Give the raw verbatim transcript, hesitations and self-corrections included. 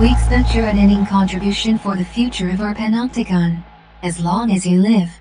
We expect your unending contribution for the future of our Panopticon. As long as you live.